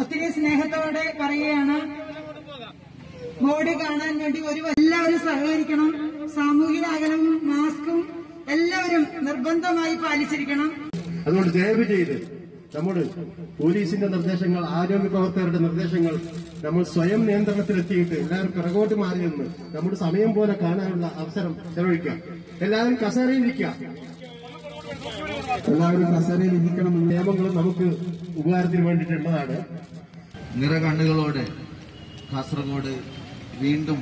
ഒത്തിരി സ്നേഹത്തോടെ പറയുകയാണ്, ബോഡി കാണാൻ വേണ്ടി എല്ലാവരും സഹകരിക്കണം. സാമൂഹിക അകലവും മാസ്കും എല്ലാവരും നിർബന്ധമായി പാലിച്ചിരിക്കണം. അതുകൊണ്ട് ദയവ് ചെയ്ത് നമ്മൾ പോലീസിന്റെ നിർദ്ദേശങ്ങൾ, ആരോഗ്യ പ്രവർത്തകരുടെ നിർദ്ദേശങ്ങൾ നമ്മൾ സ്വയം നിയന്ത്രണത്തിലെത്തിയിട്ട് എല്ലാവരും പിറകോട്ട് മാറി നിന്ന് നമ്മുടെ സമയം പോലെ കാണാനുള്ള അവസരം ചെലവഴിക്കാം. എല്ലാവരും കസേരയിലിരിക്കുക, എല്ലാവരും കസേരയിലിരിക്കണമെന്ന നിയമങ്ങളും നമുക്ക് ഉപകാരത്തിന് വേണ്ടിയിട്ടുള്ളതാണ്. നിറകണ്ണുകളോടെ കാസർഗോഡ് വീണ്ടും